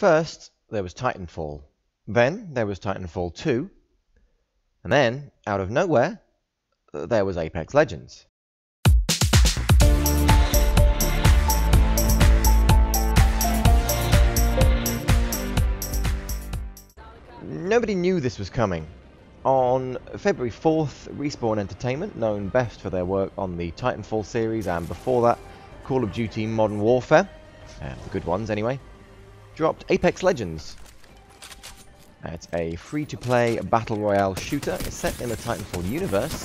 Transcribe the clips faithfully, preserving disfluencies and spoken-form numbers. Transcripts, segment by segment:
First, there was Titanfall. Then, there was Titanfall two. And then, out of nowhere, there was Apex Legends. Nobody knew this was coming. On February fourth, Respawn Entertainment, known best for their work on the Titanfall series and before that, Call of Duty Modern Warfare, uh, the good ones anyway, dropped Apex Legends. It's a free-to-play battle royale shooter set in the Titanfall universe.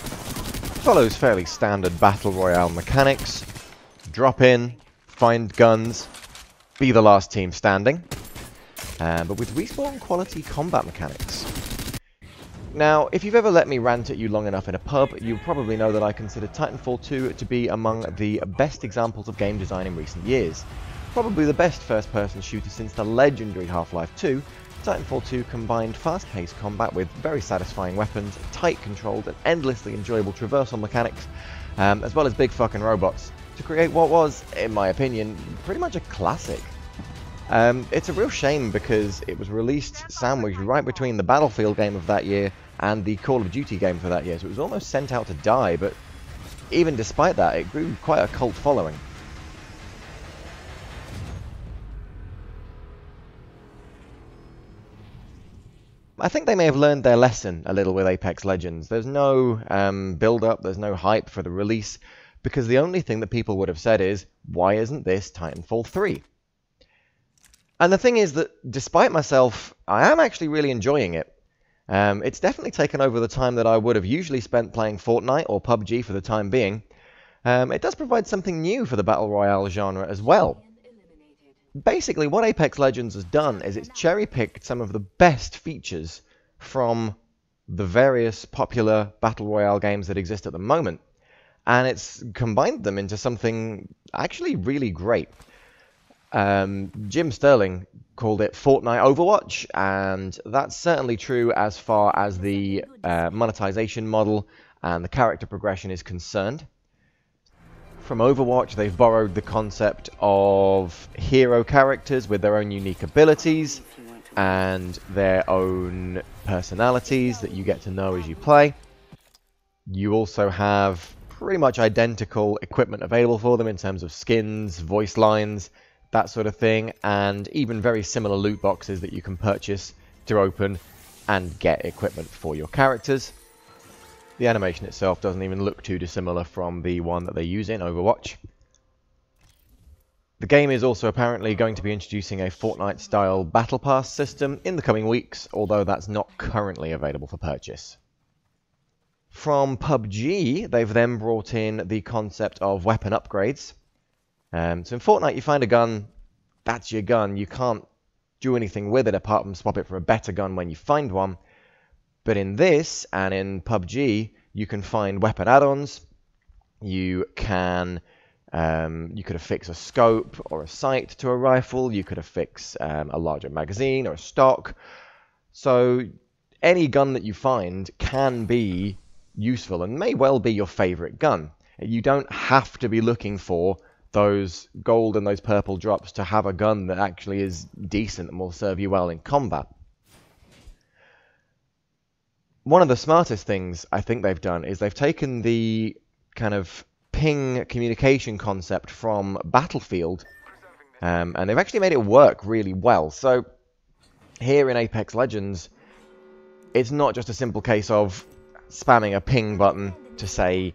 Follows fairly standard battle royale mechanics. Drop in, find guns, be the last team standing, uh, but with Respawn quality combat mechanics. Now, if you've ever let me rant at you long enough in a pub, you probably know that I consider Titanfall two to be among the best examples of game design in recent years. Probably the best first-person shooter since the legendary Half-Life two, Titanfall two combined fast-paced combat with very satisfying weapons, tight controls, and endlessly enjoyable traversal mechanics, um, as well as big fucking robots, to create what was, in my opinion, pretty much a classic. Um, it's a real shame because it was released sandwiched right between the Battlefield game of that year and the Call of Duty game for that year, so it was almost sent out to die, but even despite that, it grew quite a cult following. I think they may have learned their lesson a little with Apex Legends. There's no um, build-up, there's no hype for the release, because the only thing that people would have said is, why isn't this Titanfall three? And the thing is that, despite myself, I am actually really enjoying it. Um, it's definitely taken over the time that I would have usually spent playing Fortnite or P U B G for the time being. Um, it does provide something new for the Battle Royale genre as well. Basically, what Apex Legends has done is it's cherry-picked some of the best features from the various popular Battle Royale games that exist at the moment, and it's combined them into something actually really great. Um, Jim Sterling called it Fortnite Overwatch, and that's certainly true as far as the uh, monetization model and the character progression is concerned. From Overwatch, they've borrowed the concept of hero characters with their own unique abilities and their own personalities that you get to know as you play. You also have pretty much identical equipment available for them in terms of skins, voice lines, that sort of thing, and even very similar loot boxes that you can purchase to open and get equipment for your characters. The animation itself doesn't even look too dissimilar from the one that they use in Overwatch. The game is also apparently going to be introducing a Fortnite-style Battle Pass system in the coming weeks, although that's not currently available for purchase. From P U B G, they've then brought in the concept of weapon upgrades. Um, so in Fortnite, you find a gun, that's your gun. You can't do anything with it apart from swap it for a better gun when you find one. But in this, and in P U B G, you can find weapon add-ons, you can, um, you could affix a scope or a sight to a rifle, you could affix um, a larger magazine or a stock. So any gun that you find can be useful and may well be your favorite gun. You don't have to be looking for those gold and those purple drops to have a gun that actually is decent and will serve you well in combat. One of the smartest things I think they've done is they've taken the kind of ping communication concept from Battlefield, um, and they've actually made it work really well. So here in Apex Legends, it's not just a simple case of spamming a ping button to say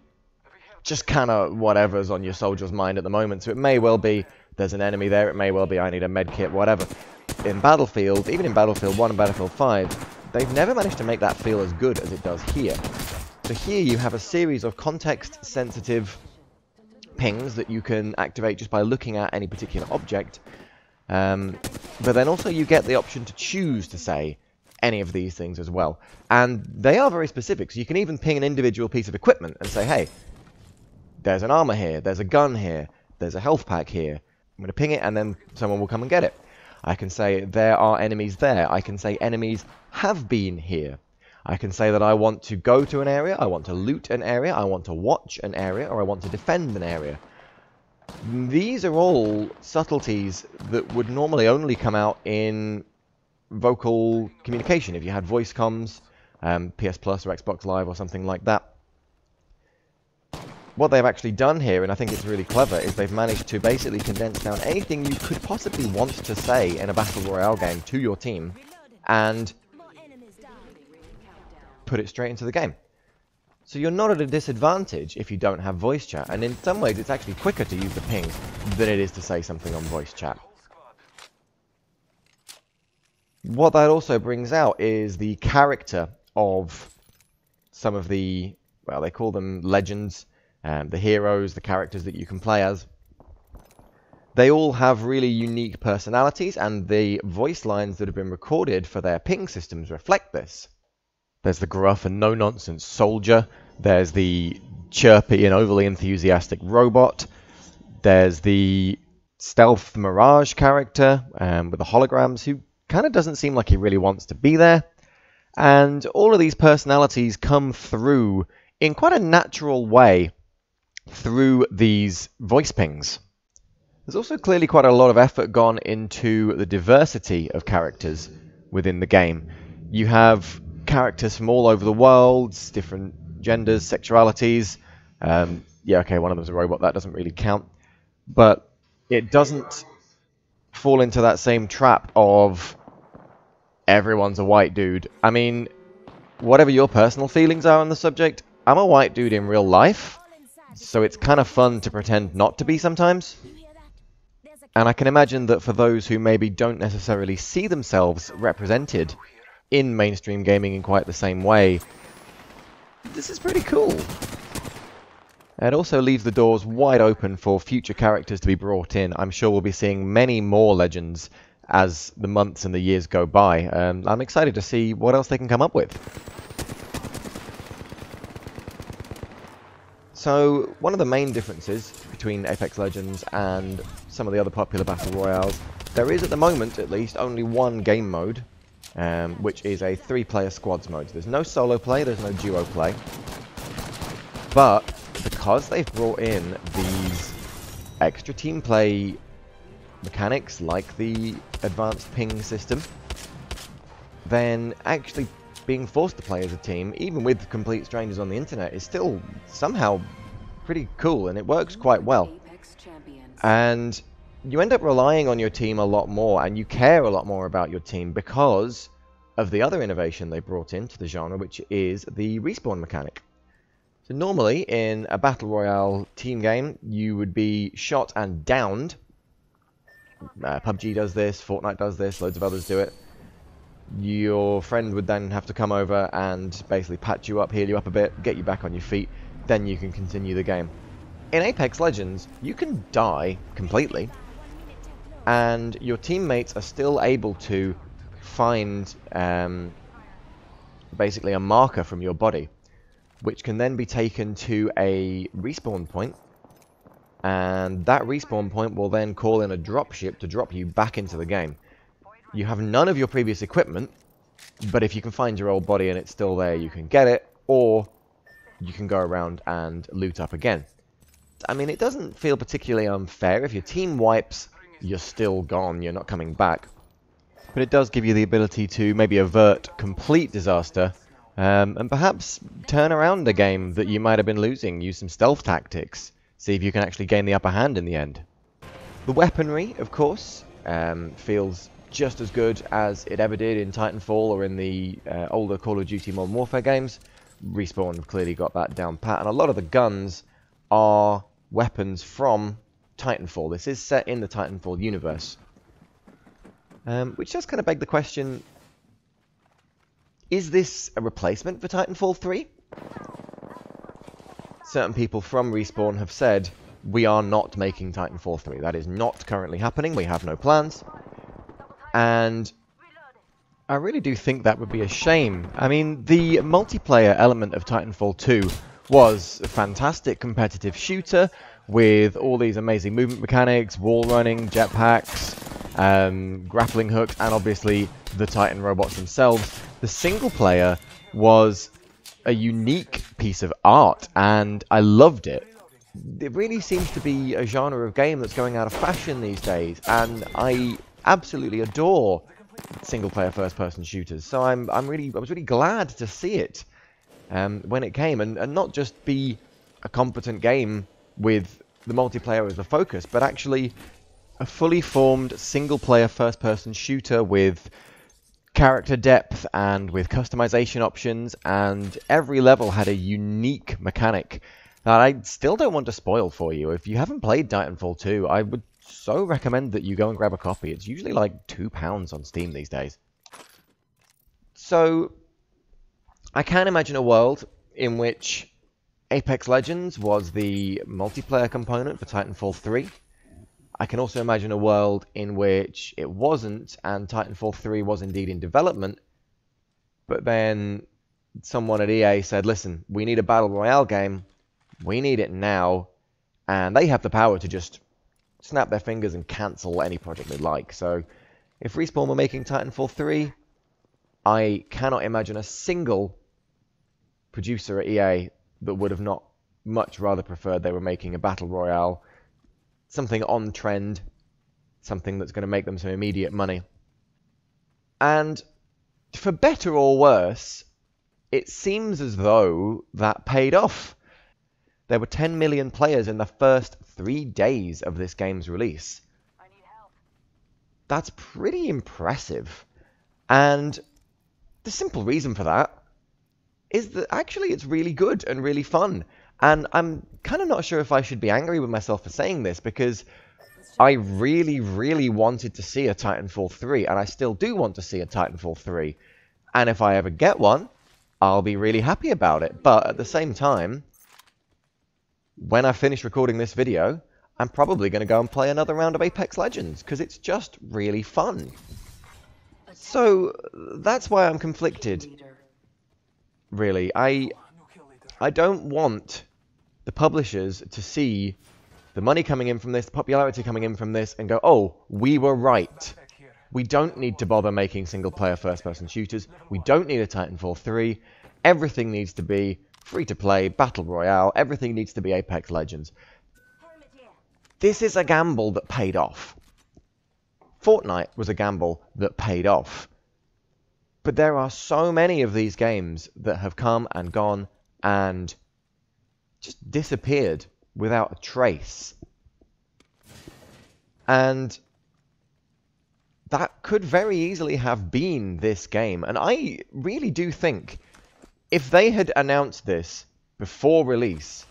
just kind of whatever's on your soldier's mind at the moment. So it may well be there's an enemy there, it may well be I need a medkit, whatever. In Battlefield, even in Battlefield one and Battlefield five, they've never managed to make that feel as good as it does here. So here you have a series of context-sensitive pings that you can activate just by looking at any particular object. Um, but then also you get the option to choose to say any of these things as well. And they are very specific, so you can even ping an individual piece of equipment and say, hey, there's an armor here, there's a gun here, there's a health pack here. I'm going to ping it and then someone will come and get it. I can say there are enemies there. I can say enemies have been here. I can say that I want to go to an area, I want to loot an area, I want to watch an area, or I want to defend an area. These are all subtleties that would normally only come out in vocal communication, if you had voice comms, um, P S Plus or Xbox Live or something like that. What they've actually done here, and I think it's really clever, is they've managed to basically condense down anything you could possibly want to say in a Battle Royale game to your team and put it straight into the game. So you're not at a disadvantage if you don't have voice chat, and in some ways it's actually quicker to use the ping than it is to say something on voice chat. What that also brings out is the character of some of the, well, they call them legends, um, the heroes, the characters that you can play as. They all have really unique personalities, and the voice lines that have been recorded for their ping systems reflect this. There's the gruff and no-nonsense soldier, there's the chirpy and overly enthusiastic robot, there's the stealth Mirage character um, with the holograms who kind of doesn't seem like he really wants to be there. And all of these personalities come through in quite a natural way through these voice pings. There's also clearly quite a lot of effort gone into the diversity of characters within the game. You have characters from all over the world, different genders, sexualities. Um, yeah, okay, one of them's a robot, that doesn't really count. But it doesn't fall into that same trap of everyone's a white dude. I mean, whatever your personal feelings are on the subject, I'm a white dude in real life, so it's kind of fun to pretend not to be sometimes. And I can imagine that for those who maybe don't necessarily see themselves represented in mainstream gaming in quite the same way, this is pretty cool. It also leaves the doors wide open for future characters to be brought in. I'm sure we'll be seeing many more legends as the months and the years go by. Um, I'm excited to see what else they can come up with. So, one of the main differences between Apex Legends and some of the other popular Battle Royales, there is at the moment, at least, only one game mode, Um, which is a three-player squads mode. So there's no solo play, there's no duo play. But because they've brought in these extra team play mechanics, like the advanced ping system, then actually being forced to play as a team, even with complete strangers on the internet, is still somehow pretty cool, and it works quite well. And you end up relying on your team a lot more, and you care a lot more about your team because of the other innovation they brought into the genre, which is the respawn mechanic. So normally, in a Battle Royale team game, you would be shot and downed. Uh, P U B G does this, Fortnite does this, loads of others do it. Your friend would then have to come over and basically patch you up, heal you up a bit, get you back on your feet, then you can continue the game. In Apex Legends, you can die completely, and your teammates are still able to find um, basically a marker from your body, which can then be taken to a respawn point, and that respawn point will then call in a dropship to drop you back into the game. You have none of your previous equipment, but if you can find your old body and it's still there, you can get it, or you can go around and loot up again. I mean, it doesn't feel particularly unfair. If your team wipes, you're still gone, you're not coming back. But it does give you the ability to maybe avert complete disaster, um, and perhaps turn around a game that you might have been losing, use some stealth tactics, see if you can actually gain the upper hand in the end. The weaponry, of course, um, feels just as good as it ever did in Titanfall or in the uh, older Call of Duty Modern Warfare games. Respawn have clearly got that down pat, and a lot of the guns are weapons from Titanfall. This is set in the Titanfall universe. Um, which does kind of beg the question, is this a replacement for Titanfall three? Certain people from Respawn have said, we are not making Titanfall three. That is not currently happening, we have no plans. And I really do think that would be a shame. I mean, the multiplayer element of Titanfall two was a fantastic competitive shooter with all these amazing movement mechanics, wall running, jetpacks, um, grappling hooks, and obviously the Titan robots themselves. The single player was a unique piece of art, and I loved it. it really seems to be a genre of game that's going out of fashion these days, and I absolutely adore single-player first-person shooters. So I'm, I'm really, I was really glad to see it um, when it came, and, and not just be a competent game with the multiplayer as the focus, but actually a fully formed single-player first-person shooter with character depth and with customization options, and every level had a unique mechanic that I still don't want to spoil for you. If you haven't played Titanfall two, I would so recommend that you go and grab a copy. It's usually like two pounds on Steam these days. So, I can imagine a world in which Apex Legends was the multiplayer component for Titanfall three. I can also imagine a world in which it wasn't, and Titanfall three was indeed in development, but then someone at E A said, listen, we need a Battle Royale game. We need it now, and they have the power to just snap their fingers and cancel any project they like. So if Respawn were making Titanfall three, I cannot imagine a single producer at E A that would have not much rather preferred they were making a Battle Royale, something on trend, something that's going to make them some immediate money. And for better or worse, it seems as though that paid off. There were ten million players in the first three days of this game's release. I need help. That's pretty impressive. And the simple reason for that is that actually it's really good and really fun. And I'm kind of not sure if I should be angry with myself for saying this, because I really, really wanted to see a Titanfall three, and I still do want to see a Titanfall three. And if I ever get one, I'll be really happy about it. But at the same time, when I finish recording this video, I'm probably going to go and play another round of Apex Legends, because it's just really fun. So that's why I'm conflicted, really. I, I don't want the publishers to see the money coming in from this, the popularity coming in from this, and go, oh, we were right. We don't need to bother making single-player first-person shooters. We don't need a Titanfall three. Everything needs to be free-to-play, Battle Royale, everything needs to be Apex Legends. This is a gamble that paid off. Fortnite was a gamble that paid off. But there are so many of these games that have come and gone and just disappeared without a trace. And that could very easily have been this game. And I really do think, if they had announced this before release,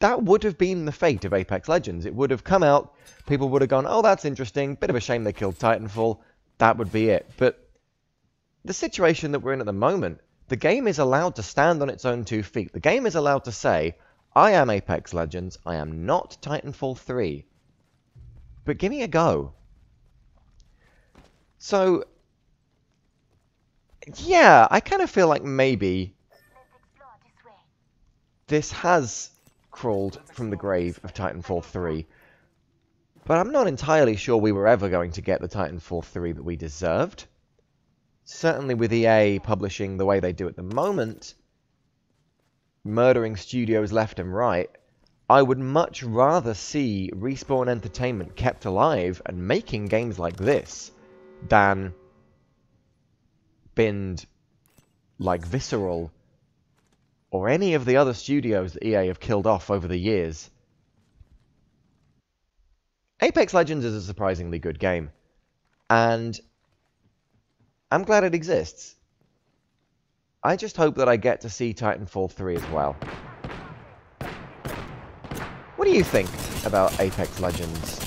that would have been the fate of Apex Legends. It would have come out, people would have gone, oh, that's interesting, bit of a shame they killed Titanfall, that would be it. But the situation that we're in at the moment, the game is allowed to stand on its own two feet. The game is allowed to say, I am Apex Legends, I am not Titanfall three. But give me a go. So, yeah, I kind of feel like maybe this has crawled from the grave of Titanfall three. But I'm not entirely sure we were ever going to get the Titanfall three that we deserved. Certainly with E A publishing the way they do at the moment, murdering studios left and right, I would much rather see Respawn Entertainment kept alive and making games like this than binned like Visceral or any of the other studios that E A have killed off over the years. Apex Legends is a surprisingly good game, and I'm glad it exists. I just hope that I get to see Titanfall three as well. What do you think about Apex Legends?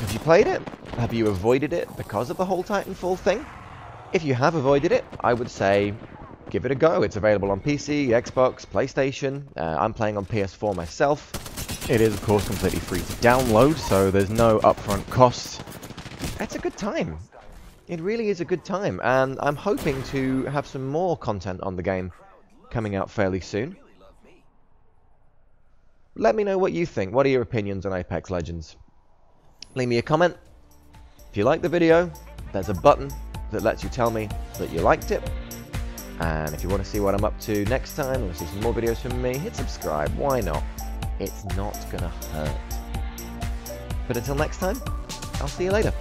Have you played it? Have you avoided it because of the whole Titanfall thing? If you have avoided it, I would say give it a go. It's available on P C, Xbox, PlayStation. Uh, I'm playing on P S four myself. It is, of course, completely free to download, so there's no upfront costs. It's a good time. It really is a good time, and I'm hoping to have some more content on the game coming out fairly soon. Let me know what you think. What are your opinions on Apex Legends? Leave me a comment. If you like the video, there's a button that lets you tell me that you liked it. And if you want to see what I'm up to next time, or see some more videos from me, hit subscribe, why not? It's not gonna hurt. But until next time, I'll see you later.